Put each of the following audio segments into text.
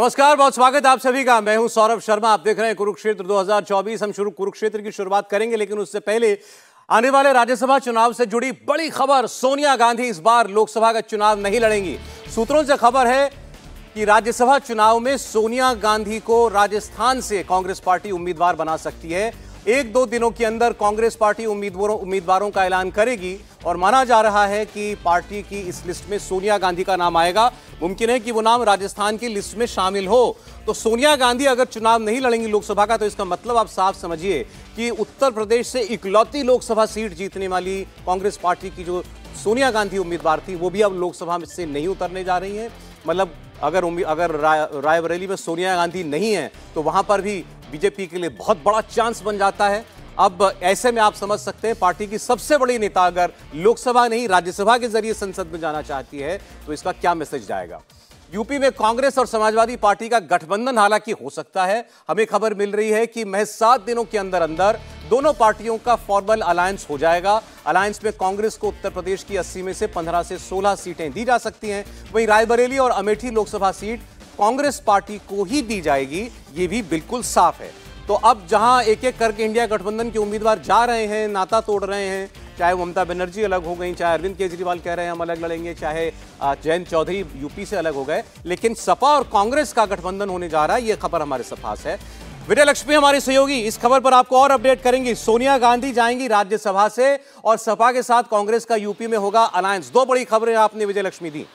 नमस्कार, बहुत स्वागत आप सभी का। मैं हूं सौरभ शर्मा, आप देख रहे हैं कुरुक्षेत्र 2024। हम कुरुक्षेत्र की शुरुआत करेंगे, लेकिन उससे पहले आने वाले राज्यसभा चुनाव से जुड़ी बड़ी खबर। सोनिया गांधी इस बार लोकसभा का चुनाव नहीं लड़ेंगी। सूत्रों से खबर है कि राज्यसभा चुनाव में सोनिया गांधी को राजस्थान से कांग्रेस पार्टी उम्मीदवार बना सकती है। एक दो दिनों के अंदर कांग्रेस पार्टी उम्मीदवारों का ऐलान करेगी और माना जा रहा है कि पार्टी की इस लिस्ट में सोनिया गांधी का नाम आएगा। मुमकिन है कि वो नाम राजस्थान की लिस्ट में शामिल हो। तो सोनिया गांधी अगर चुनाव नहीं लड़ेंगी लोकसभा का, तो इसका मतलब आप साफ समझिए कि उत्तर प्रदेश से इकलौती लोकसभा सीट जीतने वाली कांग्रेस पार्टी की जो सोनिया गांधी उम्मीदवार थी, वो भी अब लोकसभा में से नहीं उतरने जा रही है। मतलब अगर रायबरेली में सोनिया गांधी नहीं है तो वहां पर भी बीजेपी के लिए बहुत बड़ा चांस बन जाता है। अब ऐसे में आप समझ सकते हैं, पार्टी की सबसे बड़ी नेता अगर लोकसभा नहीं राज्यसभा के जरिए संसद में जाना चाहती है तो इसका क्या मैसेज जाएगा। यूपी में कांग्रेस और समाजवादी पार्टी का गठबंधन हालांकि हो सकता है। हमें खबर मिल रही है कि महज 7 दिनों के अंदर अंदर दोनों पार्टियों का फॉर्मल अलायंस हो जाएगा। अलायंस में कांग्रेस को उत्तर प्रदेश की 80 में से 15 से 16 सीटें दी जा सकती हैं। वहीं रायबरेली और अमेठी लोकसभा सीट कांग्रेस पार्टी को ही दी जाएगी, ये भी बिल्कुल साफ है। तो अब जहां एक एक करके इंडिया गठबंधन के उम्मीदवार जा रहे हैं, नाता तोड़ रहे हैं, चाहे ममता बनर्जी अलग हो गई, चाहे अरविंद केजरीवाल कह रहे हैं हम अलग लड़ेंगे, चाहे जयंत चौधरी यूपी से अलग हो गए, लेकिन सपा और कांग्रेस का गठबंधन होने जा रहा है। ये खबर हमारे सफास है। विजयलक्ष्मी हमारे सहयोगी इस खबर पर आपको और अपडेट करेंगी। सोनिया गांधी जाएंगी राज्यसभा से और सपा के साथ कांग्रेस का यूपी में होगा अलायंस। दो बड़ी खबरें आपने विजयलक्ष्मी दी।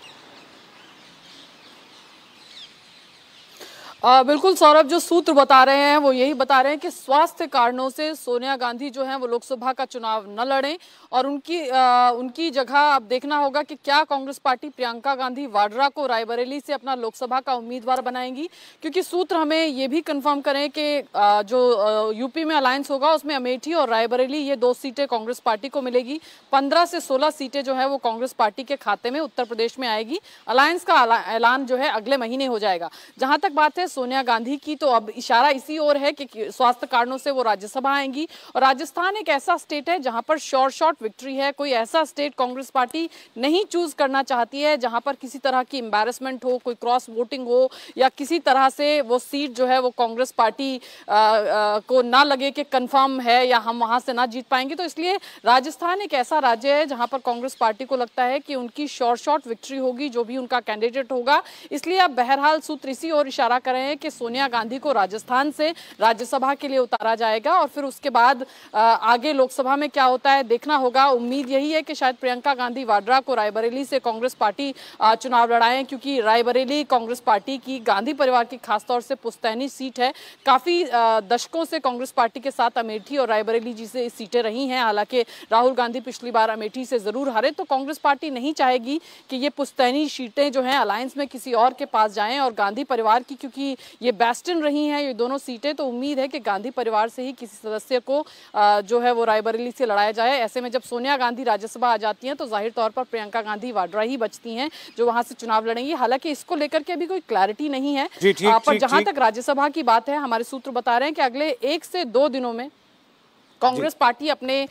बिल्कुल सौरभ, जो सूत्र बता रहे हैं वो यही बता रहे हैं कि स्वास्थ्य कारणों से सोनिया गांधी जो हैं वो लोकसभा का चुनाव न लड़ें और उनकी जगह अब देखना होगा कि क्या कांग्रेस पार्टी प्रियंका गांधी वाड्रा को रायबरेली से अपना लोकसभा का उम्मीदवार बनाएंगी। क्योंकि सूत्र हमें ये भी कंफर्म करें कि जो यूपी में अलायंस होगा उसमें अमेठी और रायबरेली, ये 2 सीटें कांग्रेस पार्टी को मिलेगी। 15 से 16 सीटें जो है वो कांग्रेस पार्टी के खाते में उत्तर प्रदेश में आएगी। अलायंस का ऐलान जो है अगले महीने हो जाएगा। जहाँ तक बात है सोनिया गांधी की, तो अब इशारा इसी ओर है कि स्वास्थ्य कारणों से वो राज्यसभा आएंगी और राजस्थान एक ऐसा स्टेट है जहां पर शॉर्ट शॉर्ट विक्ट्री है। कोई ऐसा स्टेट कांग्रेस पार्टी नहीं चूज करना चाहती है जहां पर किसी तरह की एम्बैरसमेंट हो, कोई क्रॉस वोटिंग हो, या किसी तरह से वो सीट जो है वो कांग्रेस पार्टी को ना लगे कि कन्फर्म है या हम वहां से ना जीत पाएंगे। तो इसलिए राजस्थान एक ऐसा राज्य है जहाँ पर कांग्रेस पार्टी को लगता है कि उनकी शॉर्ट शॉर्ट विक्ट्री होगी जो भी उनका कैंडिडेट होगा। इसलिए अब बहरहाल सूत्र इसी ओर इशारा कर रहे हैं कि सोनिया गांधी को राजस्थान से राज्यसभा के लिए उतारा जाएगा और फिर उसके बाद आगे लोकसभा में क्या होता है देखना होगा। उम्मीद यही है कि शायद प्रियंका गांधी वाड्रा को रायबरेली से कांग्रेस पार्टी चुनाव लड़ाएं, क्योंकि रायबरेली कांग्रेस पार्टी की, गांधी परिवार की खासतौर से पुश्तैनी सीट है। काफी दशकों से कांग्रेस पार्टी के साथ अमेठी और रायबरेली जैसी सीटें रही हैं। हालांकि राहुल गांधी पिछली बार अमेठी से जरूर हारे, तो कांग्रेस पार्टी नहीं चाहेगी कि ये पुश्तैनी सीटें जो हैं अलायंस में किसी और के पास जाएं और गांधी परिवार की, क्योंकि ये बैस्टन रही हैं ये दोनों सीटें, तो उम्मीद है कि गांधी परिवार से ही किसी सदस्य को जो है वो रायबरेली से लड़ाया जाए। ऐसे में जब सोनिया गांधी राज्यसभा आ जाती हैं तो जाहिर तौर पर प्रियंका गांधी वाड्रा ही बचती हैं जो वहां से चुनाव लड़ेंगी। हालांकि इसको लेकर के अभी कोई क्लैरिटी नहीं है, पर जहां तक राज्यसभा की बात है हमारे सूत्र बता रहे हैं कि अगले 1 से 2 दिनों में कांग्रेस पार्टी अपने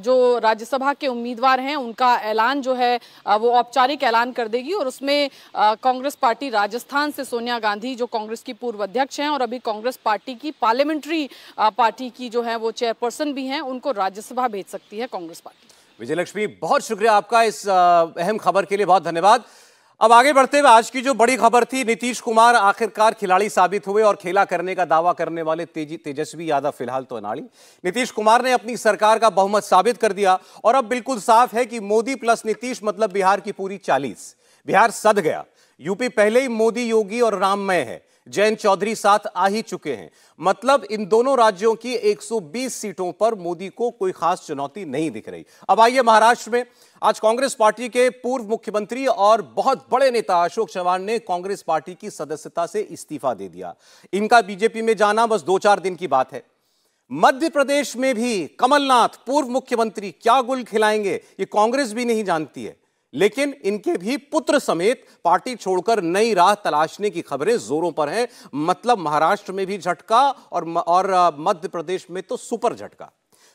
जो राज्यसभा के उम्मीदवार हैं उनका ऐलान जो है वो औपचारिक ऐलान कर देगी और उसमें कांग्रेस पार्टी राजस्थान से सोनिया गांधी जो कांग्रेस की पूर्व अध्यक्ष हैं और अभी कांग्रेस पार्टी की पार्लियामेंट्री पार्टी की जो है वो चेयरपर्सन भी हैं, उनको राज्यसभा भेज सकती है कांग्रेस पार्टी। विजयलक्ष्मी, बहुत शुक्रिया आपका इस अहम खबर के लिए, बहुत धन्यवाद। अब आगे बढ़ते हुए आज की जो बड़ी खबर थी, नीतीश कुमार आखिरकार खिलाड़ी साबित हुए और खेला करने का दावा करने वाले तेजस्वी यादव फिलहाल तो अनाड़ी। नीतीश कुमार ने अपनी सरकार का बहुमत साबित कर दिया और अब बिल्कुल साफ है कि मोदी प्लस नीतीश मतलब बिहार की पूरी 40। बिहार सद गया। यूपी पहले ही मोदी, योगी और राममय है। जयंत चौधरी साथ आ ही चुके हैं। मतलब इन दोनों राज्यों की 120 सीटों पर मोदी को कोई खास चुनौती नहीं दिख रही। अब आइए महाराष्ट्र में। आज कांग्रेस पार्टी के पूर्व मुख्यमंत्री और बहुत बड़े नेता अशोक चव्हाण ने कांग्रेस पार्टी की सदस्यता से इस्तीफा दे दिया। इनका बीजेपी में जाना बस 2-4 दिन की बात है। मध्य प्रदेश में भी कमलनाथ पूर्व मुख्यमंत्री क्या गुल खिलाएंगे ये कांग्रेस भी नहीं जानती है, लेकिन इनके भी पुत्र समेत पार्टी छोड़कर नई राह तलाशने की खबरें जोरों पर हैं। मतलब महाराष्ट्र में भी झटका और मध्य प्रदेश में तो सुपर झटका।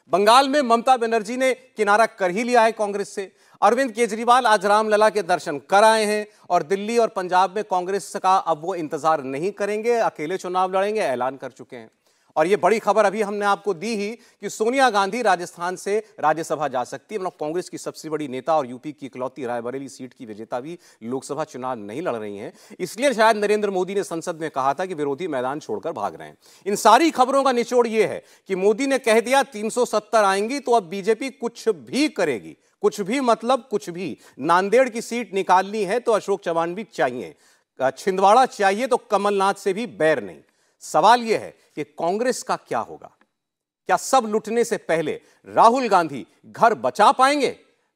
बंगाल में ममता बनर्जी ने किनारा कर ही लिया है कांग्रेस से। अरविंद केजरीवाल आज रामलला के दर्शन कर आए हैं और दिल्ली और पंजाब में कांग्रेस का अब वो इंतजार नहीं करेंगे, अकेले चुनाव लड़ेंगे, ऐलान कर चुके हैं। और ये बड़ी खबर अभी हमने आपको दी ही कि सोनिया गांधी राजस्थान से राज्यसभा जा सकती है। मतलब कांग्रेस की सबसे बड़ी नेता और यूपी की इकलौती रायबरेली सीट की विजेता भी लोकसभा चुनाव नहीं लड़ रही हैं। इसलिए शायद नरेंद्र मोदी ने संसद में कहा था कि विरोधी मैदान छोड़कर भाग रहे हैं। इन सारी खबरों का निचोड़ यह है कि मोदी ने कह दिया 370 आएंगी तो अब बीजेपी कुछ भी करेगी, कुछ भी मतलब कुछ भी। नांदेड़ की सीट निकालनी है तो अशोक चव्हाण भी चाहिए, छिंदवाड़ा चाहिए तो कमलनाथ से भी बैर नहीं। सवाल यह है कि कांग्रेस का क्या होगा? क्या सब लुटने से पहले राहुल गांधी घर बचा पाएंगे?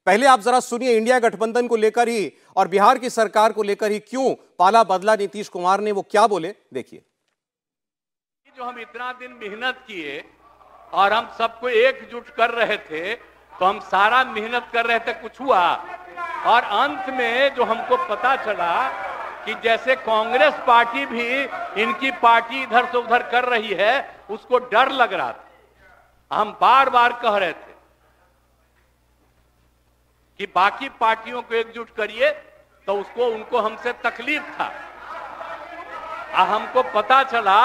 पहले आप जरा सुनिए इंडिया गठबंधन को लेकर ही और बिहार की सरकार को लेकर ही क्यों पाला बदला नीतीश कुमार ने, वो क्या बोले देखिए। जो हम इतना दिन मेहनत किए और हम सबको एकजुट कर रहे थे, तो हम सारा मेहनत कर रहे थे, कुछ हुआ? और अंत में जो हमको पता चला कि जैसे कांग्रेस पार्टी भी इनकी पार्टी इधर से उधर कर रही है, उसको डर लग रहा था। हम बार बार कह रहे थे कि बाकी पार्टियों को एकजुट करिए, तो उसको उनको हमसे तकलीफ था। हमको पता चला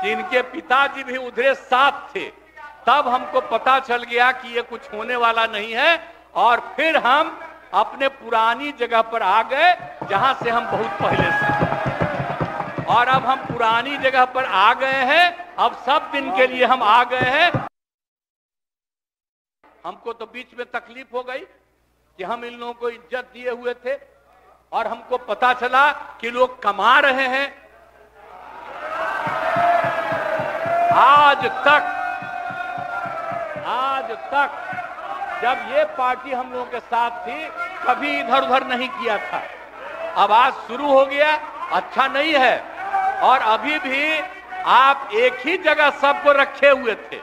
कि इनके पिताजी भी उधरे साथ थे, तब हमको पता चल गया कि ये कुछ होने वाला नहीं है। और फिर हम अपने पुरानी जगह पर आ गए जहां से हम बहुत पहले से, और अब हम पुरानी जगह पर आ गए हैं। अब सब दिन के लिए हम आ गए हैं। हमको तो बीच में तकलीफ हो गई कि हम इन लोगों को इज्जत दिए हुए थे और हमको पता चला कि लोग कमा रहे हैं। आज तक जब ये पार्टी हम लोगों के साथ थी, कभी इधर उधर नहीं किया था। अब आज शुरू हो गया, अच्छा नहीं है। और अभी भी आप एक ही जगह सबको रखे हुए थे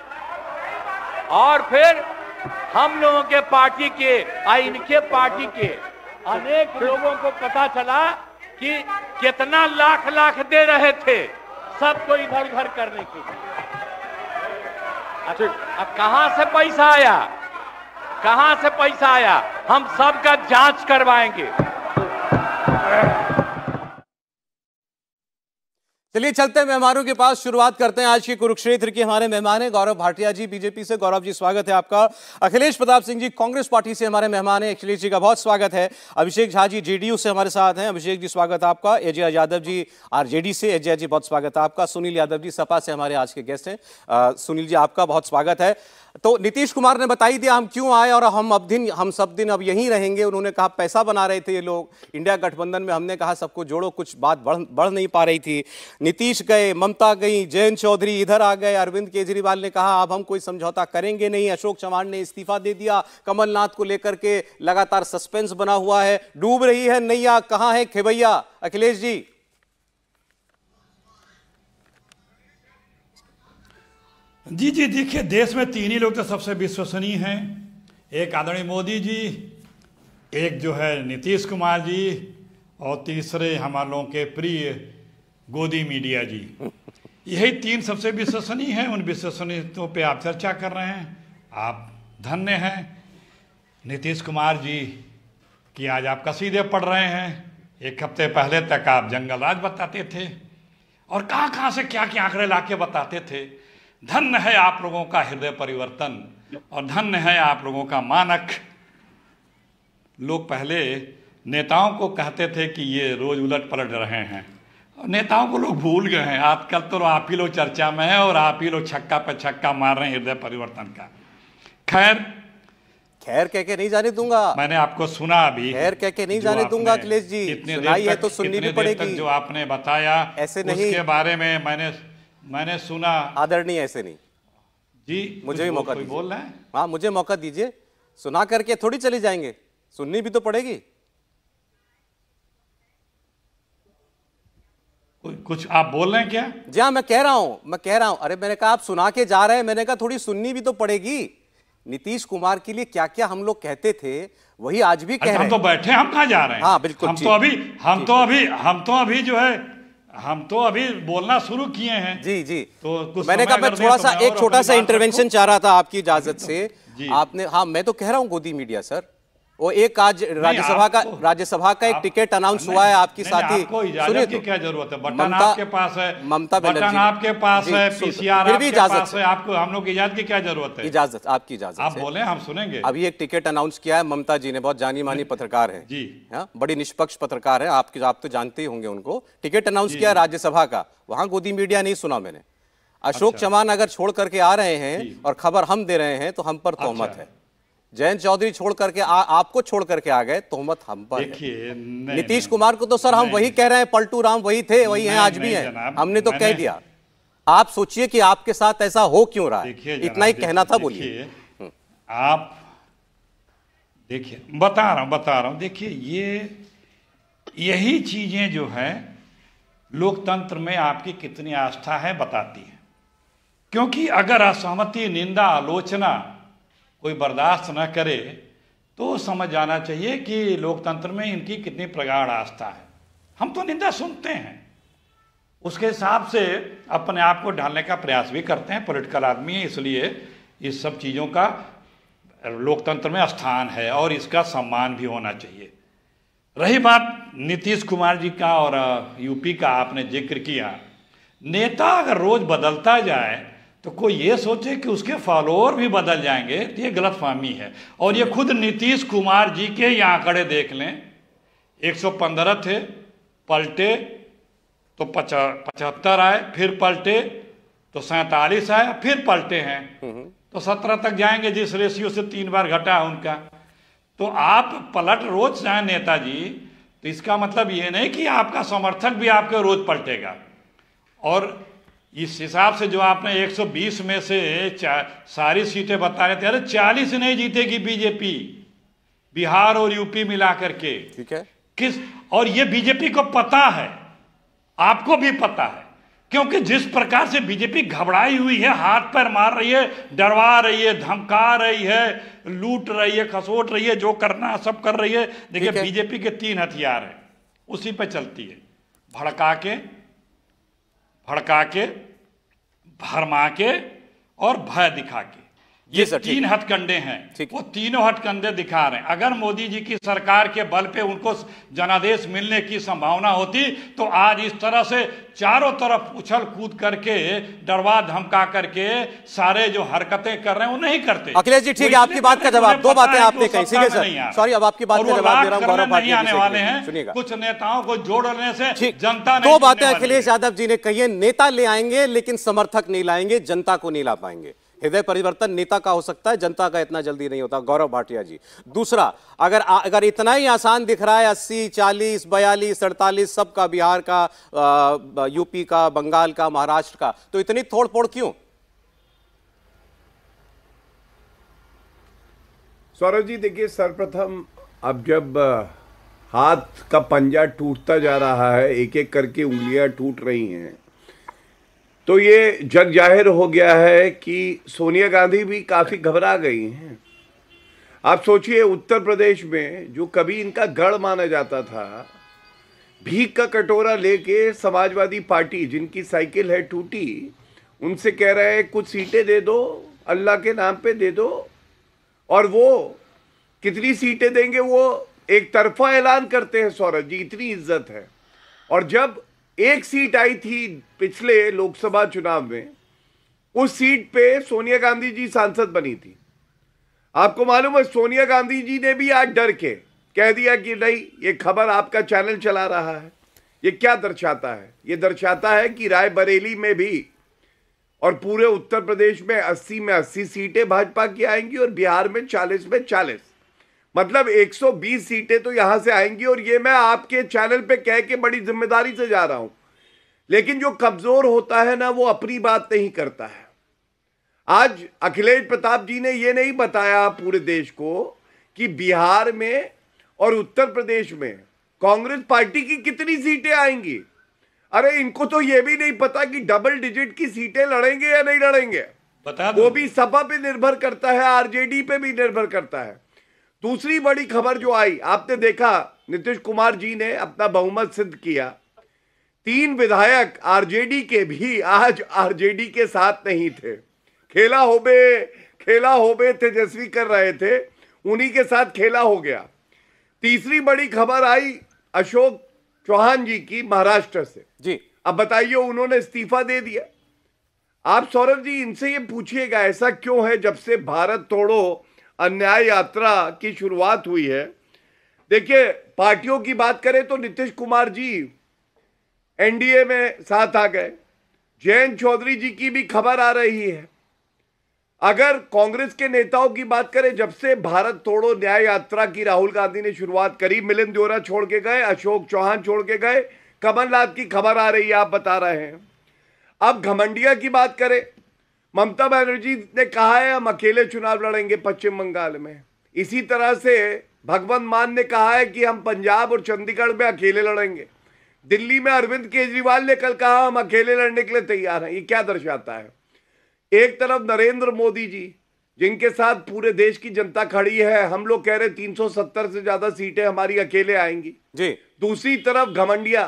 और फिर हम लोगों के पार्टी के इनके पार्टी के अनेक लोगों को पता चला कि कितना लाख लाख दे रहे थे सबको इधर उधर करने के लिए। अब कहां से पैसा आया, कहां से पैसा आया, हम सबका जांच करवाएंगे। चलिए चलते हैं मेहमानों के पास, शुरुआत करते हैं आज के कुरुक्षेत्र की। हमारे मेहमान हैं गौरव भाटिया जी बीजेपी से। गौरव जी स्वागत है आपका। अखिलेश प्रताप सिंह जी कांग्रेस पार्टी से हमारे मेहमान हैं, अखिलेश जी का बहुत स्वागत है। अभिषेक झा जी जेडीयू से हमारे साथ हैं, अभिषेक जी स्वागत आपका। अजय यादव जी आरजेडी से, अजय जी बहुत स्वागत है आपका। सुनील यादव जी सपा से हमारे आज के गेस्ट हैं, सुनील जी आपका बहुत स्वागत है। तो नीतीश कुमार ने बताई दिया हम क्यों आए और हम सब दिन अब यहीं रहेंगे। उन्होंने कहा पैसा बना रहे थे ये लोग इंडिया गठबंधन में, हमने कहा सबको जोड़ो, कुछ बात बढ़ नहीं पा रही थी। नीतीश गए, ममता गई, जयंत चौधरी इधर आ गए, अरविंद केजरीवाल ने कहा अब हम कोई समझौता करेंगे नहीं, अशोक चव्हाण ने इस्तीफा दे दिया, कमलनाथ को लेकर के लगातार सस्पेंस बना हुआ है, डूब रही है नैया, कहाँ है खेवैया? अखिलेश जी जी देखिए, देश में तीन ही लोग तो सबसे विश्वसनीय हैं, एक आदरणीय मोदी जी, एक जो है नीतीश कुमार जी, और तीसरे हमारे लोगों के प्रिय गोदी मीडिया जी। यही तीन सबसे विश्वसनीय हैं। उन विश्वसनीयों पे आप चर्चा कर रहे हैं, आप धन्य हैं। नीतीश कुमार जी की आज आप कसीदे पढ़ रहे हैं, एक हफ्ते पहले तक आप जंगल राज बताते थे और कहाँ से क्या आंकड़े ला के बताते थे। धन्य है आप लोगों का हृदय परिवर्तन और धन्य है आप लोगों का मानक। लोग पहले नेताओं को कहते थे कि ये रोज उलट पलट रहे हैं, और नेताओं को लोग भूल गए हैं। आजकल तो आप ही लोग चर्चा में हैं और आप ही लोग छक्का पर छक्का मार रहे हैं हृदय परिवर्तन का। खैर कह के नहीं जाने दूंगा, मैंने आपको सुना अभी, खैर कह के नहीं जाने दूंगा अखिलेश जी, इतने देर तक सुननी पड़ेगी जो आपने बताया। ऐसे नहीं, उसके बारे में मैंने सुना। आदरणीय ऐसे नहीं जी, मुझे भी मौका दीजिए बोलना है। हाँ, मुझे मौका दीजिए, सुना करके थोड़ी चले जाएंगे, सुननी भी तो पड़ेगी। कुछ आप बोल रहे हैं क्या? जी हाँ, मैं कह रहा हूं। अरे मैंने कहा आप सुना के जा रहे हैं, मैंने कहा थोड़ी सुननी भी तो पड़ेगी। नीतीश कुमार के लिए क्या क्या हम लोग कहते थे वही आज भी कह रहे हैं। हम तो बैठे, हम कहाँ जा रहे हैं? हाँ बिल्कुल, हम तो अभी जो है हम तो अभी बोलना शुरू किए हैं। जी जी, तो कुछ मैंने कहा मैं थोड़ा सा एक छोटा सा इंटरवेंशन चाह रहा था आपकी इजाजत से। आपने, हाँ मैं तो कह रहा हूँ गोदी मीडिया सर, वो एक आज राज्यसभा का एक टिकट अनाउंस हुआ है आपकी साथी। सुनिए तो क्या जरूरत है, बटन आपके पास है, ममता बनर्जी आपके पास है, पीसीआर आपके पास है, आपको हम लोग इजाजत की क्या जरूरत है? इजाजत, आपकी इजाजत, आप बोले हम सुनेंगे। अभी एक टिकट अनाउंस किया है ममता जी ने, बहुत जानी मानी पत्रकार है जी, बड़ी निष्पक्ष पत्रकार है, आपके आप तो जानते ही होंगे उनको। टिकट अनाउंस किया राज्यसभा का, वहाँ गोदी मीडिया नहीं सुना मैंने। अशोक चव्हाण अगर छोड़ करके आ रहे हैं और खबर हम दे रहे हैं तो हम पर तोहमत है। जयंत चौधरी छोड़ करके आपको छोड़ करके आ गए, तोहमत हम पर। नीतीश कुमार को तो सर हम वही कह रहे हैं, पलटू राम वही थे, वही हैं आज भी हैं, हमने तो कह दिया। आप सोचिए कि आपके साथ ऐसा हो क्यों रहा है। इतना ही कहना था, बोलिए आप। देखिए बता रहा हूं, देखिए यही चीजें जो है लोकतंत्र में आपकी कितनी आस्था है बताती है। क्योंकि अगर असहमति, निंदा, आलोचना कोई बर्दाश्त न करे तो समझ जाना चाहिए कि लोकतंत्र में इनकी कितनी प्रगाढ़ आस्था है। हम तो निंदा सुनते हैं, उसके हिसाब से अपने आप को ढालने का प्रयास भी करते हैं। पॉलिटिकल आदमी है, इसलिए इस सब चीज़ों का लोकतंत्र में स्थान है और इसका सम्मान भी होना चाहिए। रही बात नीतीश कुमार जी का और यूपी का आपने जिक्र किया, नेता अगर रोज़ बदलता जाए तो कोई ये सोचे कि उसके फॉलोअर भी बदल जाएंगे, ये गलतफहमी है। और ये खुद नीतीश कुमार जी के ये आंकड़े देख लें, 115 थे, पलटे तो 75 आए, फिर पलटे तो 47 आए, फिर पलटे हैं तो 17 तक जाएंगे, जिस रेशियो से 3 बार घटा है उनका। तो आप पलट रोज जाए नेताजी, तो इसका मतलब ये नहीं कि आपका समर्थक भी आपके रोज पलटेगा। और इस हिसाब से जो आपने 120 में से सारी सीटें बता रहे थे, अरे 40 नहीं जीतेगी बीजेपी, बिहार और यूपी मिला करके, ठीक है। और ये बीजेपी को पता है, आपको भी पता है, क्योंकि जिस प्रकार से बीजेपी घबराई हुई है, हाथ पैर मार रही है, डरवा रही है, धमका रही है, लूट रही है, खसोट रही है, जो करना सब कर रही है। देखिए बीजेपी के 3 हथियार है, उसी पे चलती है, भड़का के, भरमा के और भय दिखा के। ये 3 हथकंडे हैं, वो तीनों हथकंडे दिखा रहे हैं। अगर मोदी जी की सरकार के बल पे उनको जनादेश मिलने की संभावना होती तो आज इस तरह से चारों तरफ उछल कूद करके, डरवा धमका करके सारे जो हरकतें कर रहे हैं वो नहीं करते। अखिलेश जी ठीक है, आपकी बात का जवाब, 2 बातें आपने कही, ठीक है सर, सॉरी। अब आपकी बात का जवाब दे रहा हूं, गौरव भाटिया आने वाले हैं, कुछ नेताओं को जोड़ने से जनता ने। 2 बातें अखिलेश यादव जी ने कही है, नेता ले आएंगे लेकिन समर्थक नहीं लाएंगे, जनता को नहीं ला पाएंगे। हृदय परिवर्तन नेता का हो सकता है, जनता का इतना जल्दी नहीं होता। गौरव भाटिया जी, दूसरा अगर इतना ही आसान दिख रहा है 80, 40, 42, 48 सबका, बिहार का, यूपी का, बंगाल का, महाराष्ट्र का, तो इतनी थोड़ फोड़ क्यों? सौरभ जी देखिए, सर्वप्रथम अब जब हाथ का पंजा टूटता जा रहा है, एक एक करके उंगलियां टूट रही हैं, तो ये जग जाहिर हो गया है कि सोनिया गांधी भी काफ़ी घबरा गई हैं। आप सोचिए उत्तर प्रदेश में जो कभी इनका गढ़ माना जाता था, भीख का कटोरा लेके समाजवादी पार्टी, जिनकी साइकिल है टूटी, उनसे कह रहे हैं कुछ सीटें दे दो, अल्लाह के नाम पे दे दो। और वो कितनी सीटें देंगे वो एक तरफा ऐलान करते हैं। सौरभ जी इतनी इज्जत है। और जब एक सीट आई थी पिछले लोकसभा चुनाव में, उस सीट पे सोनिया गांधी जी सांसद बनी थी। आपको मालूम है सोनिया गांधी जी ने भी आज डर के कह दिया कि नहीं, ये खबर आपका चैनल चला रहा है। ये क्या दर्शाता है? ये दर्शाता है कि रायबरेली में भी और पूरे उत्तर प्रदेश में 80 में 80 सीटें भाजपा की आएंगी और बिहार में 40 में 40, मतलब 120 सीटें तो यहां से आएंगी। और ये मैं आपके चैनल पे कह के बड़ी जिम्मेदारी से जा रहा हूं, लेकिन जो कमजोर होता है ना, वो अपनी बात नहीं करता है। आज अखिलेश प्रताप जी ने ये नहीं बताया पूरे देश को कि बिहार में और उत्तर प्रदेश में कांग्रेस पार्टी की कितनी सीटें आएंगी। अरे इनको तो ये भी नहीं पता कि डबल डिजिट की सीटें लड़ेंगे या नहीं लड़ेंगे, वो भी सपा पे निर्भर करता है, आरजेडी पे भी निर्भर करता है। दूसरी बड़ी खबर जो आई, आपने देखा नीतीश कुमार जी ने अपना बहुमत सिद्ध किया, तीन विधायक आरजेडी के भी आज आरजेडी के साथ नहीं थे। खेला होबे तेजस्वी कर रहे थे, उन्हीं के साथ खेला हो गया। तीसरी बड़ी खबर आई अशोक चौहान जी की महाराष्ट्र से जी। अब बताइए, उन्होंने इस्तीफा दे दिया। आप सौरभ जी इनसे ये पूछिएगा ऐसा क्यों है। जब से भारत छोड़ो अन्याय यात्रा की शुरुआत हुई है, देखिए पार्टियों की बात करें तो नीतीश कुमार जी एनडीए में साथ आ गए, जयंत चौधरी जी की भी खबर आ रही है। अगर कांग्रेस के नेताओं की बात करें, जब से भारत छोड़ो न्याय यात्रा की राहुल गांधी ने शुरुआत करी, मिलिंद देवड़ा छोड़ के गए, अशोक चौहान छोड़ के गए, कमलनाथ की खबर आ रही है, आप बता रहे हैं। अब घमंडिया की बात करें, ममता बनर्जी ने कहा है हम अकेले चुनाव लड़ेंगे पश्चिम बंगाल में। इसी तरह से भगवंत मान ने कहा है कि हम पंजाब और चंडीगढ़ में अकेले लड़ेंगे। दिल्ली में अरविंद केजरीवाल ने कल कहा हम अकेले लड़ने के लिए तैयार हैं। ये क्या दर्शाता है? एक तरफ नरेंद्र मोदी जी जिनके साथ पूरे देश की जनता खड़ी है, हम लोग कह रहे 370 से ज्यादा सीटें हमारी अकेले आएंगी जी। दूसरी तरफ घमंडिया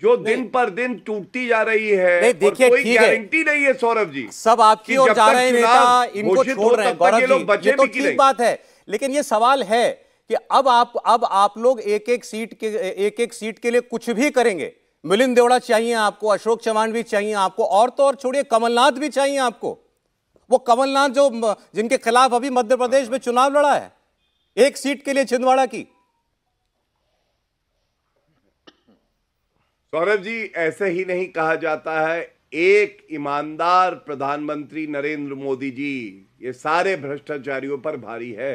जो दिन पर दिन टूटती जा रही है, कोई गारंटी नहीं है सौरभ जी, सब आपकी ओर जा रहे नेता इनको छोड़ रहे हैं। गौरव बात है, लेकिन ये सवाल है कि अब आप लोग एक एक सीट के लिए कुछ भी करेंगे। मिलिंद देवड़ा चाहिए आपको, अशोक चव्हाण भी चाहिए आपको, और तो और छोड़िए कमलनाथ भी चाहिए आपको। वो कमलनाथ जो जिनके खिलाफ अभी मध्य प्रदेश में चुनाव लड़ा है एक सीट के लिए छिंदवाड़ा की। सौरभ जी ऐसे ही नहीं कहा जाता है। एक ईमानदार प्रधानमंत्री नरेंद्र मोदी जी ये सारे भ्रष्टाचारियों पर भारी है।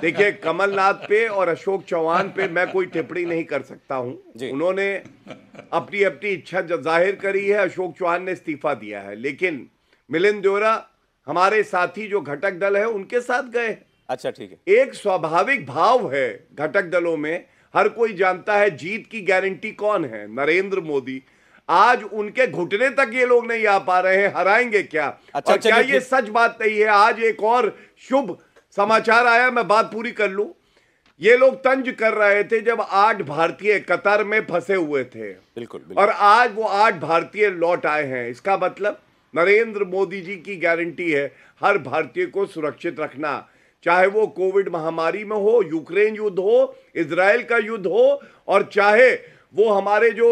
देखिए कमलनाथ पे और अशोक चौहान पे मैं कोई टिप्पणी नहीं कर सकता हूं, उन्होंने अपनी अपनी इच्छा जाहिर करी है। अशोक चौहान ने इस्तीफा दिया है, लेकिन मिलिंद देवड़ा हमारे साथी जो घटक दल है उनके साथ गए। अच्छा ठीक है, एक स्वाभाविक भाव है घटक दलों में, हर कोई जानता है जीत की गारंटी कौन है, नरेंद्र मोदी। आज उनके घुटने तक ये लोग नहीं आ पा रहे हैं, हराएंगे क्या? अच्छा, और क्या ये सच बात नहीं है? आज एक और शुभ समाचार आया, मैं बात पूरी कर लूं। ये लोग तंज कर रहे थे जब 8 भारतीय कतर में फंसे हुए थे, बिल्कुल। और आज वो 8 भारतीय लौट आए हैं। इसका मतलब नरेंद्र मोदी जी की गारंटी है हर भारतीय को सुरक्षित रखना, चाहे वो कोविड महामारी में हो, यूक्रेन युद्ध हो, इजराइल का युद्ध हो, और चाहे वो हमारे जो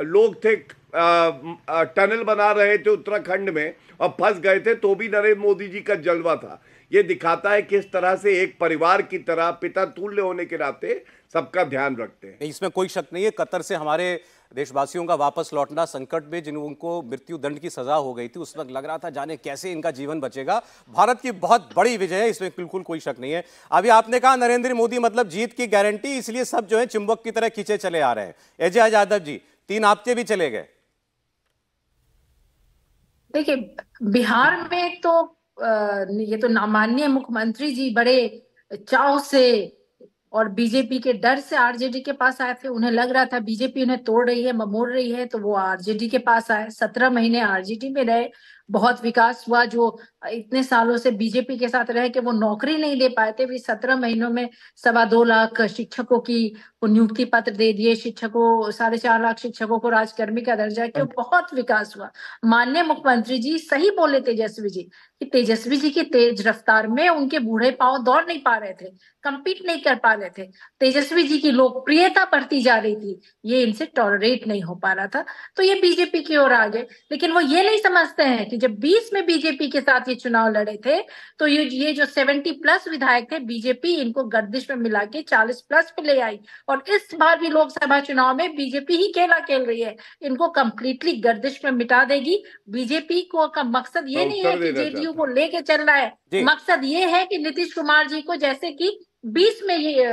लोग थे टनल बना रहे थे उत्तराखंड में और फंस गए थे, तो भी नरेंद्र मोदी जी का जलवा था। ये दिखाता है किस तरह से एक परिवार की तरह पिता तुल्य होने के नाते सबका ध्यान रखते हैं। इसमें कोई शक नहीं है, कतर से हमारे देशवासियों का वापस लौटना संकट में, जिनको मृत्यु दंड की सजा हो गई थी उस वक्त लग रहा था जाने कैसे इनका जीवन बचेगा, भारत की बहुत बड़ी विजय है, इसमें बिल्कुल कोई शक नहीं है। अभी आपने कहा नरेंद्र मोदी मतलब जीत की गारंटी, इसलिए सब जो है चुंबक की तरह खींचे चले आ रहे हैं। अजय यादव जी 3 हफ्ते भी चले गए। देखिए बिहार में तो ये तो माननीय मुख्यमंत्री जी बड़े चाव से और बीजेपी के डर से आरजेडी के पास आए थे। उन्हें लग रहा था बीजेपी उन्हें तोड़ रही है, मोड़ रही है, तो वो आरजेडी के पास आए। 17 महीने आरजेडी में रहे, बहुत विकास हुआ। जो इतने सालों से बीजेपी के साथ रहे कि वो नौकरी नहीं ले पाए थे, भी 17 महीनों में 2.25 लाख शिक्षकों की नियुक्ति पत्र दे दिए, शिक्षकों 4.5 लाख शिक्षकों को राजकर्मी का दर्जा, क्यों बहुत विकास हुआ। माननीय मुख्यमंत्री जी सही बोले तेजस्वी जी कि तेजस्वी जी की तेज रफ्तार में उनके बूढ़े पांव दौड़ नहीं पा रहे थे, कंपीट नहीं कर पा रहे थे। तेजस्वी जी की लोकप्रियता बढ़ती जा रही थी, ये इनसे टॉलरेट नहीं हो पा रहा था, तो ये बीजेपी की ओर आ गए। लेकिन वो ये नहीं समझते हैं कि जब 20 में बीजेपी के साथ ये चुनाव लड़े थे तो ये जो 70+ विधायक थे, बीजेपी इनको गर्दिश में मिला के 40+ पे ले आई, और इस बार भी लोकसभा चुनाव में बीजेपी ही खेला खेल रही है, इनको कंप्लीटली गर्दिश में मिटा देगी। बीजेपी को का मकसद ये नहीं है कि जेडीयू को लेके चल रहा है, मकसद ये है कि नीतीश कुमार जी को, जैसे कि 20 में ये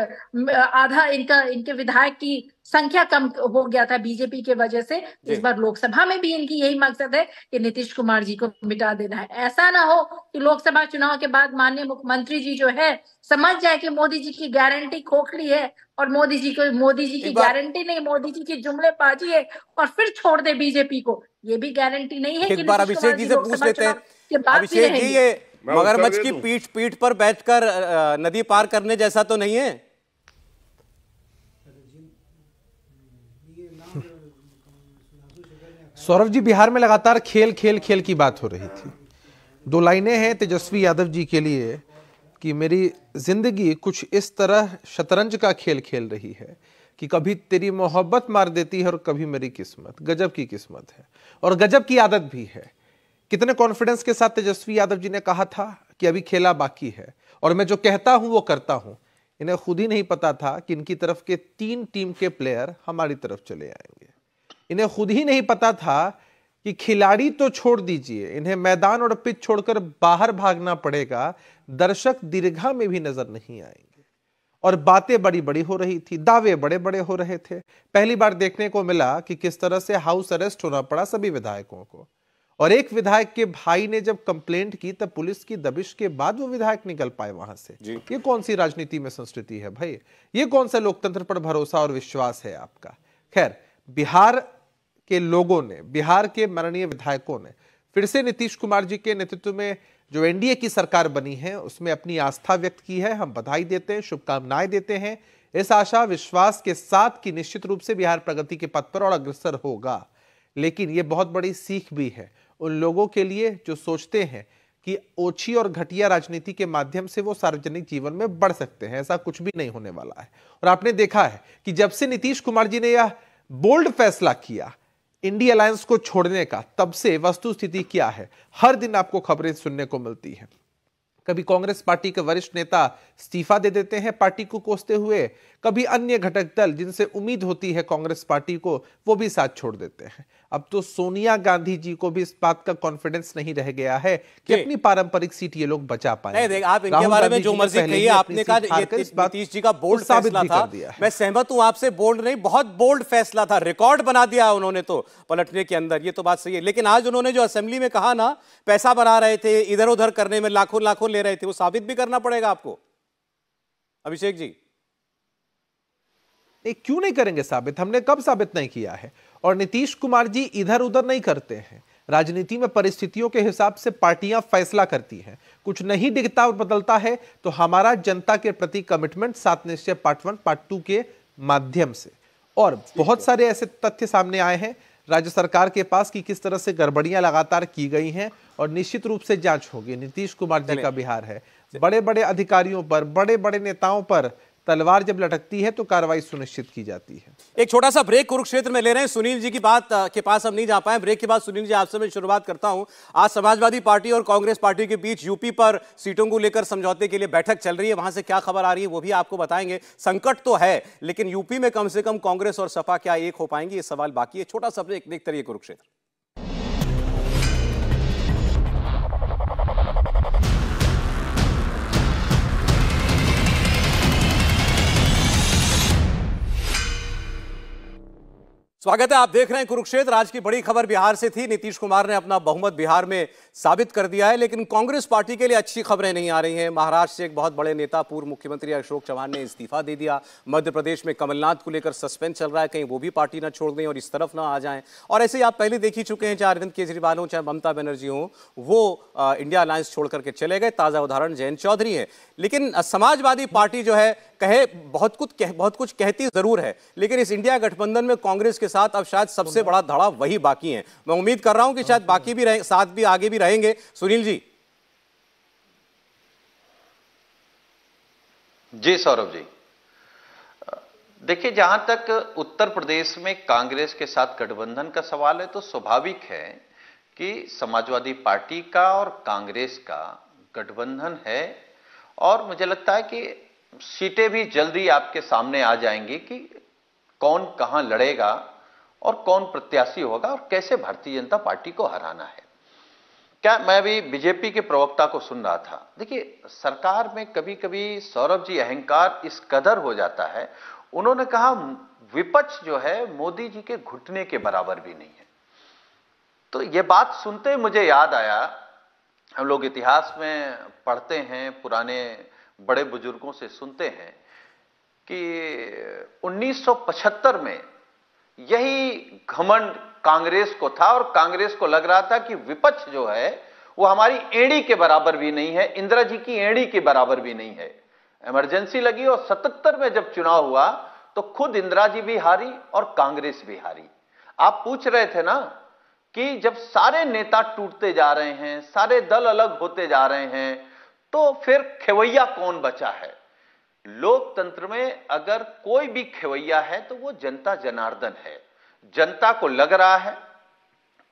आधा इनके विधायक की संख्या कम हो गया था बीजेपी के वजह से, इस बार लोकसभा में भी इनकी यही मकसद है कि नीतीश कुमार जी को मिटा देना है। ऐसा ना हो कि लोकसभा चुनाव के बाद माननीय मुख्यमंत्री जी जो है समझ जाए कि मोदी जी की गारंटी खोखली है और मोदी जी की गारंटी नहीं, मोदी जी की जुमलेबाजी है, और फिर छोड़ दे बीजेपी को, ये भी गारंटी नहीं है। कि अभिषेक जी से पूछ लेते हैं, अभिषेक जी ये मगरमच्छ की पीठ पर बैठकर नदी पार करने जैसा तो नहीं है। सौरभ जी, बिहार में लगातार खेल की बात हो रही थी। दो लाइनें हैं तेजस्वी यादव जी के लिए कि मेरी जिंदगी कुछ इस तरह शतरंज का खेल खेल रही है कि कभी तेरी मोहब्बत मार देती है और कभी मेरी किस्मत। गजब की किस्मत है और गजब की आदत भी है। कितने कॉन्फिडेंस के साथ तेजस्वी यादव जी ने कहा था कि अभी खेला बाकी है और मैं जो कहता हूं वो करता हूं। इन्हें खुद ही नहीं पता था कि इनकी तरफ के 3 टीम के प्लेयर हमारी तरफ चले आएंगे। इन्हें खुद ही नहीं पता था कि खिलाड़ी तो छोड़ दीजिए, इन्हें मैदान और पिच छोड़कर बाहर भागना पड़ेगा। दर्शक दीर्घा में भी नजर नहीं आएंगे और बातें बड़ी बड़ी हो रही थी, दावे बड़े बड़े हो रहे थे। पहली बार देखने को मिला कि किस तरह से हाउस अरेस्ट होना पड़ा सभी विधायकों को। और एक विधायक के भाई ने जब कंप्लेंट की तब पुलिस की दबिश के बाद वो विधायक निकल पाए वहां से। ये कौन सी राजनीति में संस्कृति है भाई? ये कौन सा लोकतंत्र पर भरोसा और विश्वास है आपका? खैर, बिहार के लोगों ने, बिहार के माननीय विधायकों ने फिर से नीतीश कुमार जी के नेतृत्व में जो एनडीए की सरकार बनी है उसमें अपनी आस्था व्यक्त की है। हम बधाई देते हैं, शुभकामनाएं देते हैं इस आशा विश्वास के साथ कि निश्चित रूप से बिहार प्रगति के पथ पर और अग्रसर होगा। लेकिन ये बहुत बड़ी सीख भी है उन लोगों के लिए जो सोचते हैं कि ओछी और घटिया राजनीति के माध्यम से वो सार्वजनिक जीवन में बढ़ सकते हैं। ऐसा कुछ भी नहीं होने वाला है। और आपने देखा है कि जब से नीतीश कुमार जी ने यह बोल्ड फैसला किया इंडी अलायंस को छोड़ने का, तब से वस्तुस्थिति क्या है हर दिन आपको खबरें सुनने को मिलती हैं। कभी कांग्रेस पार्टी के वरिष्ठ नेता इस्तीफा दे देते हैं पार्टी को कोसते हुए, कभी अन्य घटक दल जिनसे उम्मीद होती है कांग्रेस पार्टी को वो भी साथ छोड़ देते हैं। अब तो सोनिया गांधी जी को भी इस बात का कॉन्फिडेंस नहीं रह गया है कि अपनी पारंपरिक सीट ये लोग बचा पाएंगे। आप इनके बारे में जो मर्जी कहिए, आपने कहा नीतीश जी का बोल्ड फैसला था। मैं सहमत हूं आपसे, बोल्ड नहीं बहुत बोल्ड फैसला था, रिकॉर्ड बना दिया उन्होंने तो पलटने के अंदर, ये तो बात सही है। लेकिन आज उन्होंने जो असेंबली में कहा ना, पैसा बना रहे थे इधर उधर करने में, लाखों लाखों रहे थे, वो साबित भी करना पड़ेगा आपको अभिषेक जी। क्यों नहीं करेंगे साबित? हमने कब साबित नहीं किया है? और नीतीश कुमार जी इधर उधर नहीं करते हैं। राजनीति में परिस्थितियों के हिसाब से पार्टियां फैसला करती हैं। कुछ नहीं दिखता और बदलता है तो हमारा जनता के प्रति कमिटमेंट सात निश्चय पार्ट 1 पार्ट 2 के माध्यम से। और बहुत सारे ऐसे तथ्य सामने आए हैं राज्य सरकार के पास कि किस तरह से गड़बड़ियां लगातार की गई हैं और निश्चित रूप से जांच होगी। नीतीश कुमार जी का बिहार है, बड़े बड़े अधिकारियों पर, बड़े बड़े नेताओं पर तलवार जब लटकती है तो कार्रवाई सुनिश्चित की जाती है। एक छोटा सा ब्रेक कुरुक्षेत्र में ले रहे हैं। सुनील जी की बात के पास हम नहीं जा पाए। ब्रेक के बाद सुनील जी आपसे मैं शुरुआत करता हूं। आज समाजवादी पार्टी और कांग्रेस पार्टी के बीच यूपी पर सीटों को लेकर समझौते के लिए बैठक चल रही है। वहां से क्या खबर आ रही है वो भी आपको बताएंगे। संकट तो है लेकिन यूपी में कम से कम कांग्रेस और सपा क्या एक हो पाएंगी, ये सवाल बाकी है। छोटा सा ब्रेक, देखते रहिए कुरुक्षेत्र। स्वागत है, आप देख रहे हैं कुरुक्षेत्र। आज की बड़ी खबर बिहार से थी। नीतीश कुमार ने अपना बहुमत बिहार में साबित कर दिया है लेकिन कांग्रेस पार्टी के लिए अच्छी खबरें नहीं आ रही हैं। महाराष्ट्र से एक बहुत बड़े नेता पूर्व मुख्यमंत्री अशोक चव्हाण ने इस्तीफा दे दिया। मध्य प्रदेश में कमलनाथ को लेकर सस्पेंस चल रहा है, कहीं वो भी पार्टी ना छोड़ दें और इस तरफ ना आ जाएं। और ऐसे ही आप पहले देख ही चुके हैं, चाहे अरविंद केजरीवाल हों चाहे ममता बनर्जी हों, वो इंडिया अलायंस छोड़ करके चले गए। ताज़ा उदाहरण जयंत चौधरी है। लेकिन समाजवादी पार्टी जो है कहे बहुत कुछ कहती जरूर है लेकिन इस इंडिया गठबंधन में कांग्रेस के साथ अब शायद सबसे बड़ा धड़ा वही बाकी है। मैं उम्मीद कर रहा हूं कि शायद बाकी भी रहेंगे, साथ भी आगे भी रहेंगे। सुनील जी। जी सौरभ जी, देखिए जहां तक उत्तर प्रदेश में कांग्रेस के साथ गठबंधन का सवाल है तो स्वाभाविक है कि समाजवादी पार्टी का और कांग्रेस का गठबंधन है और मुझे लगता है कि सीटें भी जल्दी आपके सामने आ जाएंगी कि कौन कहां लड़ेगा और कौन प्रत्याशी होगा और कैसे भारतीय जनता पार्टी को हराना है। क्या मैं अभी बीजेपी के प्रवक्ता को सुन रहा था। देखिए सरकार में कभी कभी सौरभ जी अहंकार इस कदर हो जाता है। उन्होंने कहा विपक्ष जो है मोदी जी के घुटने के बराबर भी नहीं है। तो यह बात सुनते मुझे याद आया, हम लोग इतिहास में पढ़ते हैं, पुराने बड़े बुजुर्गों से सुनते हैं कि 1975 में यही घमंड कांग्रेस को था और कांग्रेस को लग रहा था कि विपक्ष जो है वो हमारी एड़ी के बराबर भी नहीं है, इंदिरा जी की एड़ी के बराबर भी नहीं है। इमरजेंसी लगी और 77 में जब चुनाव हुआ तो खुद इंदिरा जी भी हारी और कांग्रेस भी हारी। आप पूछ रहे थे ना कि जब सारे नेता टूटते जा रहे हैं, सारे दल अलग होते जा रहे हैं, तो फिर खेवैया कौन बचा है? लोकतंत्र में अगर कोई भी खेवैया है तो वो जनता जनार्दन है। जनता को लग रहा है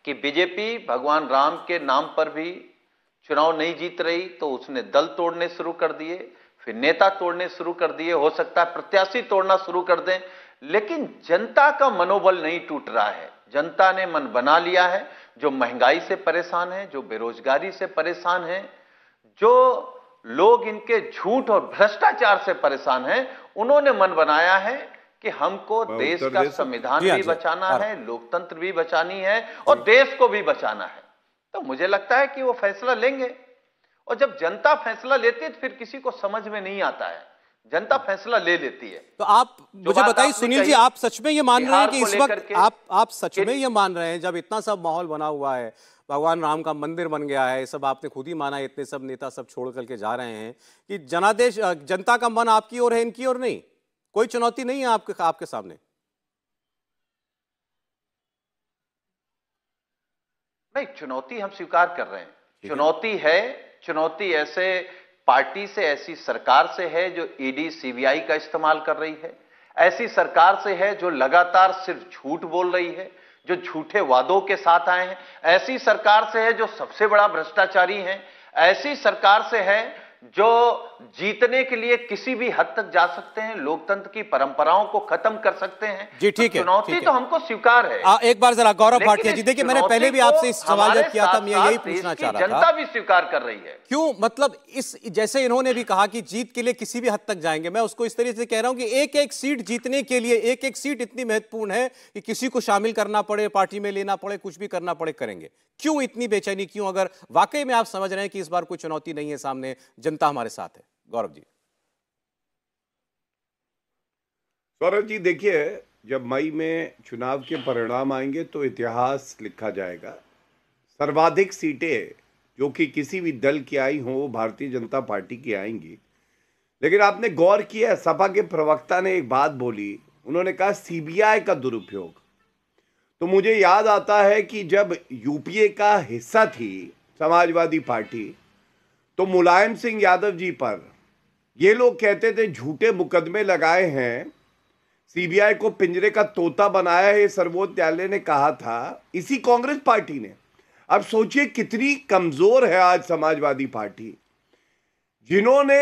कि बीजेपी भगवान राम के नाम पर भी चुनाव नहीं जीत रही, तो उसने दल तोड़ने शुरू कर दिए, फिर नेता तोड़ने शुरू कर दिए, हो सकता है प्रत्याशी तोड़ना शुरू कर दें, लेकिन जनता का मनोबल नहीं टूट रहा है। जनता ने मन बना लिया है। जो महंगाई से परेशान है, जो बेरोजगारी से परेशान है, जो लोग इनके झूठ और भ्रष्टाचार से परेशान हैं, उन्होंने मन बनाया है कि हमको देश का संविधान भी बचाना है, लोकतंत्र भी बचानी है और देश को भी बचाना है। तो मुझे लगता है कि वो फैसला लेंगे, और जब जनता फैसला लेती है तो फिर किसी को समझ में नहीं आता है, जनता फैसला ले लेती है। तो आप मुझे बताइए सुनील जी, आप सच में ये मान रहे हैं कि इस वक्त आप सच में ये मान रहे हैं, जब इतना सब माहौल बना हुआ है, भगवान राम का मंदिर बन गया है, सब आपने खुद ही माना, इतने सब नेता सब छोड़ करके जा रहे हैं, कि जनादेश जनता का मन आपकी ओर है, इनकी ओर नहीं? कोई चुनौती नहीं है आपके सामने? नहीं, चुनौती हम स्वीकार कर रहे हैं। चुनौती है, चुनौती ऐसे पार्टी से, ऐसी सरकार से है जो ईडी सीबीआई का इस्तेमाल कर रही है, ऐसी सरकार से है जो लगातार सिर्फ झूठ बोल रही है, जो झूठे वादों के साथ आए हैं, ऐसी सरकार से है जो सबसे बड़ा भ्रष्टाचारी है, ऐसी सरकार से है जो जीतने के लिए किसी भी हद तक जा सकते हैं, लोकतंत्र की परंपराओं को खत्म कर सकते हैं। जी ठीक है, चुनौती तो हमको स्वीकार है। एक बार जरा गौरव भाटिया जी, देखिए मैंने पहले भी आपसे इस सवाल जब किया था, मैं यही पूछना चाह रहा था, जनता भी स्वीकार कर रही है, क्यों? मतलब इस जैसे इन्होंने भी कहा कि जीत के लिए किसी भी हद तक जाएंगे, मैं उसको इस तरीके से कह रहा हूं कि एक एक सीट जीतने के लिए, एक एक सीट इतनी महत्वपूर्ण है कि किसी को शामिल करना पड़े, पार्टी में लेना पड़े, कुछ भी करना पड़े, करेंगे। क्यों इतनी बेचैनी, क्यों? अगर वाकई में आप समझ रहे हैं कि इस बार कोई चुनौती नहीं है सामने, जनता हमारे साथ है। गौरव जी। गौरव जी देखिए, जब मई में चुनाव के परिणाम आएंगे तो इतिहास लिखा जाएगा। सर्वाधिक सीटें जो कि किसी भी दल की आई हों वो भारतीय जनता पार्टी की आएंगी। लेकिन आपने गौर किया, सपा के प्रवक्ता ने एक बात बोली, उन्होंने कहा सीबीआई का दुरुपयोग। तो मुझे याद आता है कि जब यूपीए का हिस्सा थी समाजवादी पार्टी, तो मुलायम सिंह यादव जी पर ये लोग कहते थे झूठे मुकदमे लगाए हैं, सीबीआई को पिंजरे का तोता बनाया है, ये सर्वोच्च न्यायालय ने कहा था, इसी कांग्रेस पार्टी ने। अब सोचिए कितनी कमजोर है आज समाजवादी पार्टी, जिन्होंने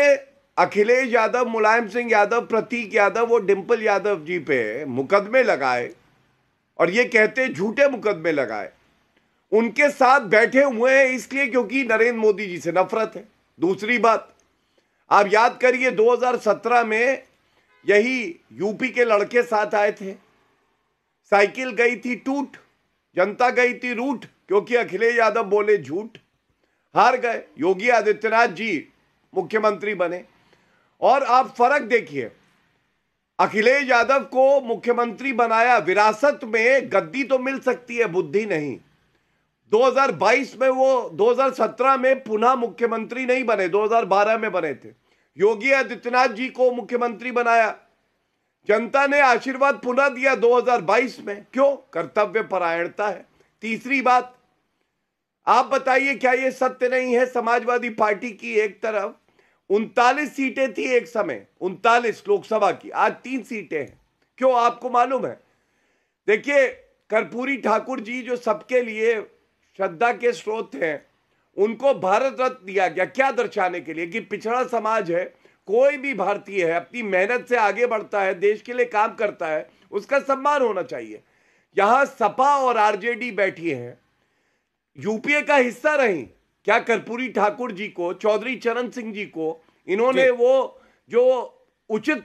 अखिलेश यादव, मुलायम सिंह यादव, प्रतीक यादव और डिंपल यादव जी पे मुकदमे लगाए, और ये कहते झूठे मुकदमे लगाए। उनके साथ बैठे हुए हैं इसलिए क्योंकि नरेंद्र मोदी जी से नफरत है। दूसरी बात, आप याद करिए 2017 में यही यूपी के लड़के साथ आए थे, साइकिल गई थी टूट, जनता गई थी रूठ, क्योंकि अखिलेश यादव बोले झूठ, हार गए। योगी आदित्यनाथ जी मुख्यमंत्री बने, और आप फर्क देखिए, अखिलेश यादव को मुख्यमंत्री बनाया, विरासत में गद्दी तो मिल सकती है, बुद्धि नहीं। 2022 में वो 2017 में पुनः मुख्यमंत्री नहीं बने, 2012 में बने थे। योगी आदित्यनाथ जी को मुख्यमंत्री बनाया, जनता ने आशीर्वाद पुनः दिया 2022 में, क्यों? कर्तव्य परायणता है। तीसरी बात, आप बताइए क्या ये सत्य नहीं है? समाजवादी पार्टी की एक तरफ 39 सीटें थी एक समय, 39 लोकसभा की, आज 3 सीटें हैं, क्यों? आपको मालूम है। देखिए कर्पूरी ठाकुर जी जो सबके लिए श्रद्धा के स्रोत हैं, उनको भारत रत्न दिया गया, क्या दर्शाने के लिए कि पिछड़ा समाज है, कोई भी भारतीय है अपनी मेहनत से आगे बढ़ता है, देश के लिए काम करता है, उसका सम्मान होना चाहिए। यहाँ सपा और आरजेडी बैठी है, यूपीए का हिस्सा रही, क्या कर्पूरी ठाकुर जी को, चौधरी चरण सिंह जी को इन्होंने वो जो उचित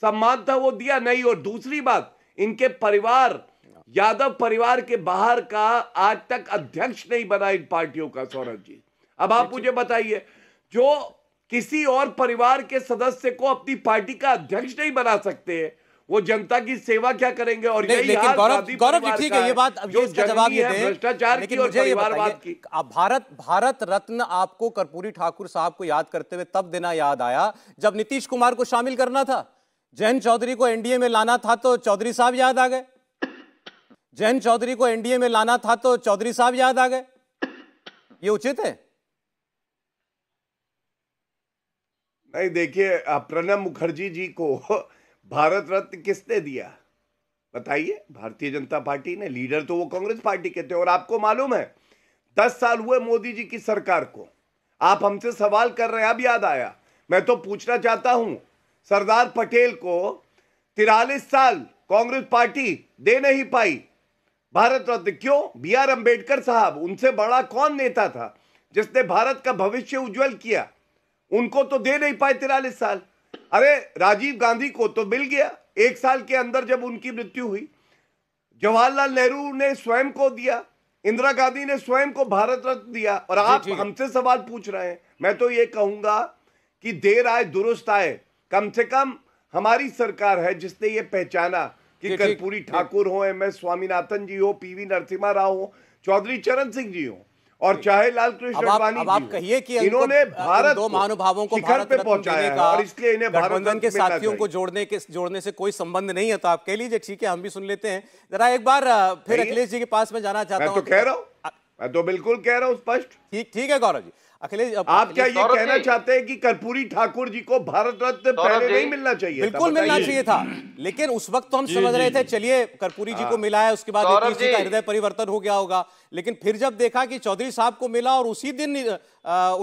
सम्मान था वो दिया नहीं? और दूसरी बात, इनके परिवार, यादव परिवार के बाहर का आज तक अध्यक्ष नहीं बना इन पार्टियों का। सौरभ जी, अब आप मुझे बताइए, जो किसी और परिवार के सदस्य को अपनी पार्टी का अध्यक्ष नहीं बना सकते, वो जनता की सेवा क्या करेंगे? और यही गौरव जी, ठीक है, ये बात अब जवाब ये है भ्रष्टाचार की और परिवारवाद की। भारत रत्न आपको कर्पूरी ठाकुर साहब को याद करते हुए तब देना याद आया जब नीतीश कुमार को शामिल करना था, जयंत चौधरी को एनडीए में लाना था तो चौधरी साहब याद आ गए, जयंत चौधरी को एनडीए में लाना था तो चौधरी साहब याद आ गए, ये उचित है? नहीं, देखिए प्रणब मुखर्जी जी को भारत रत्न किसने दिया बताइए? भारतीय जनता पार्टी ने। लीडर तो वो कांग्रेस पार्टी के थे। और आपको मालूम है 10 साल हुए मोदी जी की सरकार को। आप हमसे सवाल कर रहे हैं, अब याद आया। मैं तो पूछना चाहता हूं, सरदार पटेल को 43 साल कांग्रेस पार्टी दे नहीं पाई भारत रत्न, क्यों? BR अंबेडकर साहब, उनसे बड़ा कौन नेता था जिसने भारत का भविष्य उज्जवल किया? उनको तो दे नहीं पाए 43 साल। अरे राजीव गांधी को तो मिल गया 1 साल के अंदर जब उनकी मृत्यु हुई। जवाहरलाल नेहरू ने स्वयं को दिया, इंदिरा गांधी ने स्वयं को भारत रत्न दिया, और आप हमसे सवाल पूछ रहे हैं। मैं तो ये कहूंगा कि देर आए दुरुस्त आए, कम से कम हमारी सरकार है जिसने ये पहचाना कि कर्पूरी ठाकुर हो, MS स्वामीनाथन जी हो, PV नरसिम्हा राव हो, चौधरी चरण सिंह जी हो, और चाहे लाल कृष्ण आडवाणी जी, इन्होंने भारत दो महानुभावों को भारत पे पहुंचाया है, और इसलिए इन्हें गठबंधन के साथियों को जोड़ने से कोई संबंध नहीं है। तो आप कह लीजिए ठीक है, हम भी सुन लेते हैं। जरा एक बार फिर अखिलेश जी के पास में जाना चाहता हूँ। मैं तो बिल्कुल कह रहा हूँ स्पष्ट। ठीक है गौरव जी, अखिलेश आप क्या ये कहना चाहते हैं कि कर्पूरी ठाकुर जी को भारत रत्न पहले नहीं मिलना चाहिए? बिल्कुल मिलना चाहिए था, लेकिन उस वक्त तो हम समझ रहे थे चलिए कर्पूरी जी को मिला है, उसके बाद नीतीश जी का हृदय परिवर्तन हो गया होगा। लेकिन फिर जब देखा कि चौधरी साहब को मिला और उसी दिन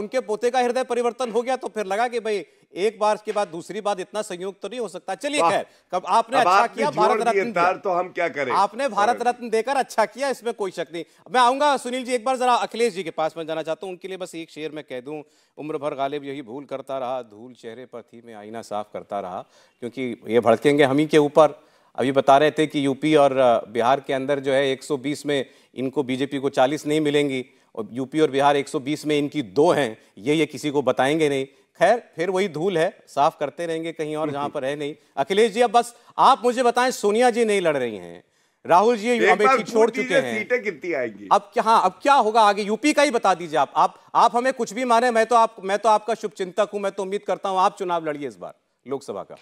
उनके पोते का हृदय परिवर्तन हो गया, तो फिर लगा कि भाई एक बार के बाद दूसरी बार इतना संयोग तो नहीं हो सकता। चलिए खैर, कब आपने अच्छा किया, भारत रत्न, तो हम क्या करें, आपने भारत रत्न देकर अच्छा किया, इसमें कोई शक नहीं। मैं आऊंगा सुनील जी, एक बार जरा अखिलेश जी के पास में जाना चाहता हूं। उनके लिए बस एक शेर में कह दूं, उम्र भर गालिब यही भूल करता रहा, धूल चेहरे पर थी मैं आईना साफ करता रहा। क्योंकि ये भड़केंगे हम ही के ऊपर। अभी बता रहे थे कि यूपी और बिहार के अंदर जो है 120 में इनको बीजेपी को 40 नहीं मिलेंगी, और यूपी और बिहार 120 में इनकी 2 हैं, ये किसी को बताएंगे नहीं। खैर फिर वही धूल है, साफ करते रहेंगे कहीं और जहां पर है नहीं। अखिलेश जी अब बस आप मुझे बताएं, सोनिया जी नहीं लड़ रही हैं, राहुल जी अमेठी छोड़ चुके हैं, सीटें कितनी आएंगी अब? हाँ, अब क्या होगा आगे? यूपी का ही बता दीजिए आप हमें कुछ भी माने, मैं तो आपका शुभचिंतक हूं। मैं तो उम्मीद करता हूं आप चुनाव लड़िए इस बार लोकसभा का।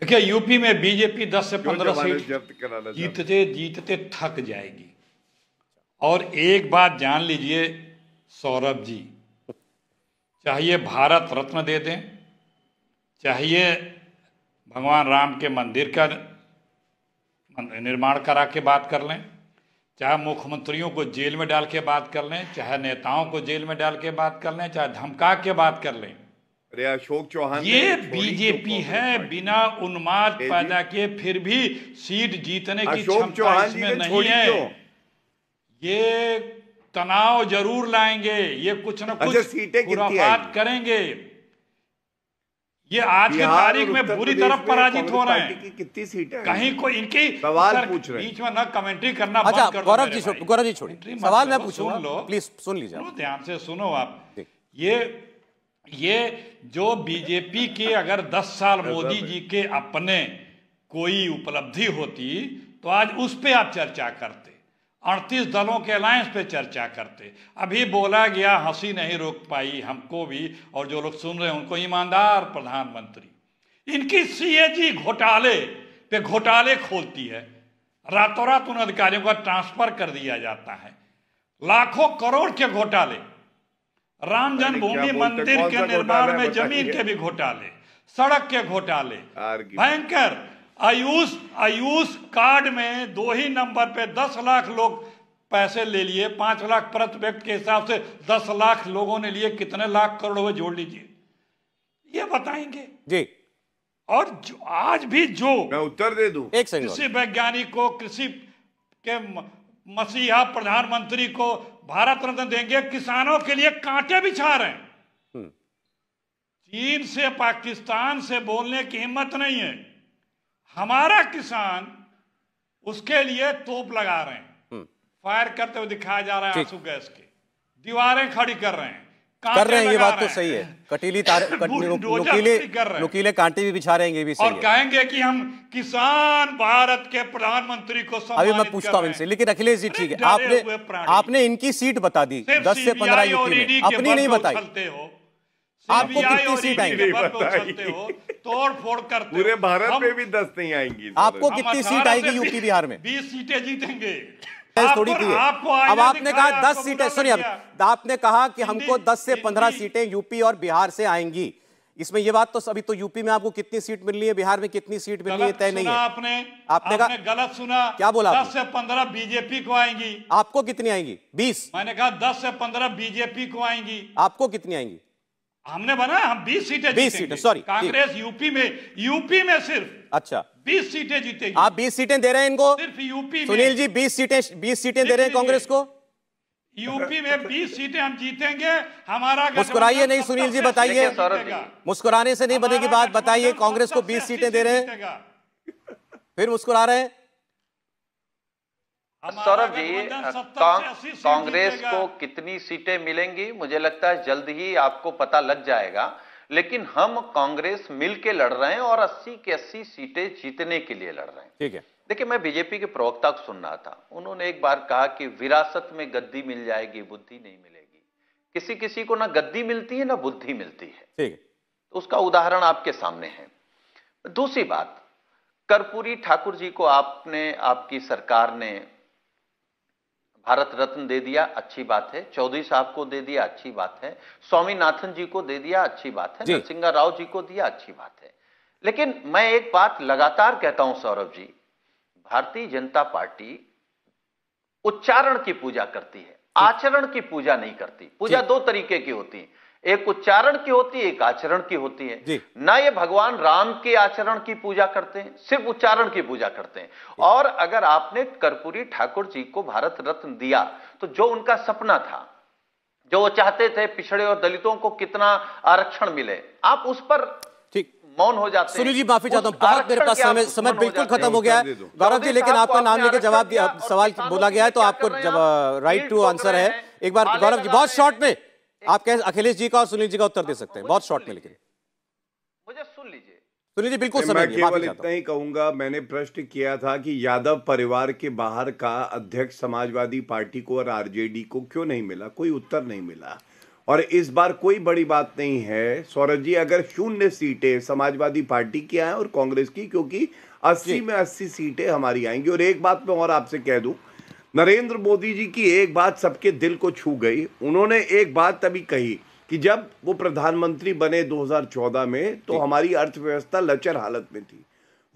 देखिए यूपी में बीजेपी 10 से 15 सीट जीतते जीतते थक जाएगी। और एक बात जान लीजिए सौरभ जी, चाहिए भारत रत्न दे दें, चाहिए भगवान राम के मंदिर का निर्माण करा के बात कर लें, चाहे मुख्यमंत्रियों को जेल में डाल के बात कर लें, चाहे नेताओं को जेल में डाल के बात कर लें, चाहे धमका के बात कर लें। अरे अशोक चव्हाण, ये बीजेपी है, बिना उन्माद पैदा किए फिर भी सीट जीतने की क्षमता इसमें नहीं है। ये तनाव जरूर लाएंगे, ये कुछ ना कुछ खुराफात करेंगे। ये आज की तारीख में बुरी तरह पराजित हो रहे हैं। कितनी सीटें कहीं कोई इनकी सवाल पूछ रहे हैं, बीच में ना कमेंट्री करना बंद कर दो। गौरव जी छोड़िए, सवाल मैं पूछूंगा, प्लीज सुन लीजिए, ध्यान से सुनो आप। ये जो बीजेपी के अगर 10 साल मोदी जी के अपने कोई उपलब्धि होती तो आज उस पे आप चर्चा करते, 38 दलों के अलायंस पे चर्चा करते। अभी बोला गया हंसी नहीं रोक पाई हमको भी, और जो लोग सुन रहे हैं उनको, ईमानदार प्रधानमंत्री। इनकी CAG घोटाले पे घोटाले खोलती है, रातों रात उन अधिकारियों का ट्रांसफर कर दिया जाता है, लाखों करोड़ के घोटाले, राम जन्मभूमि मंदिर के निर्माण में जमीन के भी घोटाले, सड़क के घोटाले भयंकर, आयुष कार्ड में 2 ही नंबर पे 10 लाख लोग पैसे ले लिए, 5 लाख प्रति व्यक्ति के हिसाब से 10 लाख लोगों ने लिए, कितने लाख करोड़ हुए जोड़ लीजिए, ये बताएंगे जी। और जो आज भी जो मैं उत्तर दे दूं, कृषि वैज्ञानिक को, कृषि के मसीहा प्रधानमंत्री को भारत रत्न देंगे, किसानों के लिए कांटे बिछा रहे हैं। चीन से पाकिस्तान से बोलने की हिम्मत नहीं है, हमारा किसान उसके लिए तोप लगा रहे हैं, फायर करते हुए दिखाया जा रहा है आंसू गैस के, दीवारें खड़ी कर रहे हैं, कर रहे हैं, ये बात तो सही है, कटीली नुकीले कांटे भी बिछा रहे हैं, ये भी सही है, और कहेंगे कि हम किसान भारत के प्रधानमंत्री को सम्मानित कर रहे हैं। अभी मैं पूछता हूं इनसे, लेकिन अखिलेश जी ठीक है, आपने इनकी सीट बता दी 10 से 15 यूपी में, अपनी नहीं बताई। आपको कितनी सीट आएंगी तोड़ फोड़ कर पूरे भारत में भी 10 नहीं आएंगी। आपको कितनी सीट आएगी यूपी बिहार में? 20 सीटें जीतेंगे थोड़ी दी है। अब आपने कहा 10 सीटें, सॉरी आपने कहा कि हमको 10 से 15 सीटें यूपी और बिहार से आएंगी। इसमें ये बात तो अभी तो यूपी में आपको कितनी सीट मिल रही है, बिहार में कितनी सीट मिल रही है तय नहीं है। आपने कहा गलत सुना। क्या बोला? 10 से 15 बीजेपी को आएंगी। आपको कितनी आएंगी? 20। मैंने कहा 10 से 15 बीजेपी को आएंगी। आपको कितनी आएंगी? हमने बना हम 20 सीटें सॉरी कांग्रेस यूपी में सिर्फ अच्छा 20 सीटें जीतेगी। आप 20 सीटें दे रहे हैं इनको सिर्फ यूपी में। सुनील जी 20 सीटें दे रहे हैं कांग्रेस को यूपी में। 20 सीटें हम जीतेंगे। हमारा मुस्कुराइए नहीं सुनील जी, बताइए मुस्कुराने से नहीं बनेगी बात। बताइए कांग्रेस को 20 सीटें दे रहे हैं फिर मुस्कुरा रहे हैं। सौरभ जी कांग्रेस को कितनी सीटें मिलेंगी मुझे लगता है जल्द ही आपको पता लग जाएगा, लेकिन हम कांग्रेस मिलके लड़ रहे हैं और 80 की 80 सीटें जीतने के लिए लड़ रहे हैं। ठीक है, देखिए मैं बीजेपी के प्रवक्ता को सुन रहा था, उन्होंने एक बार कहा कि विरासत में गद्दी मिल जाएगी बुद्धि नहीं मिलेगी। किसी किसी को ना गद्दी मिलती है ना बुद्धि मिलती है। ठीक है, तो उसका उदाहरण आपके सामने है। दूसरी बात, कर्पूरी ठाकुर जी को आपने आपकी सरकार ने भारत रत्न दे दिया, अच्छी बात है। चौधरी साहब को दे दिया, अच्छी बात है। स्वामीनाथन जी को दे दिया, अच्छी बात है। नरसिंह राव जी को दिया, अच्छी बात है। लेकिन मैं एक बात लगातार कहता हूं सौरभ जी, भारतीय जनता पार्टी उच्चारण की पूजा करती है, आचरण की पूजा नहीं करती। पूजा दो तरीके की होती है, एक उच्चारण की होती है, एक आचरण की होती है ना। ये भगवान राम के आचरण की पूजा करते हैं, सिर्फ उच्चारण की पूजा करते हैं। और अगर आपने कर्पूरी ठाकुर जी को भारत रत्न दिया तो जो उनका सपना था, जो वो चाहते थे पिछड़े और दलितों को कितना आरक्षण मिले, आप उस पर मौन हो जाते हैं। सुनील जी माफी चाहता हूं, बहुत मेरे पास समय बिल्कुल खत्म हो गया है गौरव जी, लेकिन आपका नाम लेकर जवाब दिया, सवाल बोला गया है तो आपको राइट टू आंसर है। एक बार गौरव जी बहुत शॉर्ट में आप कह अखिलेश जी का और सुनील जी का उत्तर दे सकते हैं, बहुत शॉर्ट में, लेकिन मुझे सुन लीजिए। सुनील जी बिल्कुल समय नहीं, केवल इतना ही कहूंगा, मैंने प्रश्न किया था कि यादव परिवार के बाहर का अध्यक्ष समाजवादी पार्टी को और आरजेडी को क्यों नहीं मिला, कोई उत्तर नहीं मिला। और इस बार कोई बड़ी बात नहीं है सौरभ जी, अगर 0 सीटें समाजवादी पार्टी की आए और कांग्रेस की, क्योंकि 80 में 80 सीटें हमारी आएंगी। और एक बात मैं और आपसे कह दूं, नरेंद्र मोदी जी की एक बात सबके दिल को छू गई। उन्होंने एक बात तभी कही कि जब वो प्रधानमंत्री बने 2014 में तो हमारी अर्थव्यवस्था लचर हालत में थी।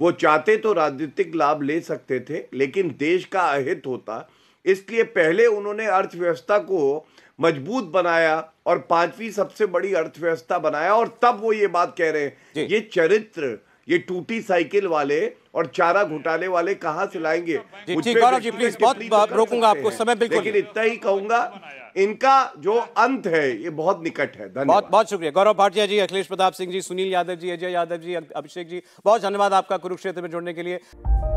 वो चाहते तो राजनीतिक लाभ ले सकते थे लेकिन देश का अहित होता, इसलिए पहले उन्होंने अर्थव्यवस्था को मजबूत बनाया और 5वीं सबसे बड़ी अर्थव्यवस्था बनाया। और तब वो ये बात कह रहे हैं, ये चरित्र, ये टूटी साइकिल वाले और चारा घोटाले वाले कहां से लाएंगे। गौरव जी प्लीज, बहुत रोकूंगा आपको, समय बिल्कुल, लेकिन इतना ही कहूंगा इनका जो अंत है ये बहुत निकट है। बहुत बहुत शुक्रिया गौरव भाटिया जी, अखिलेश प्रताप सिंह जी, सुनील यादव जी, अजय यादव जी, अभिषेक जी, बहुत धन्यवाद आपका कुरुक्षेत्र में जुड़ने के लिए।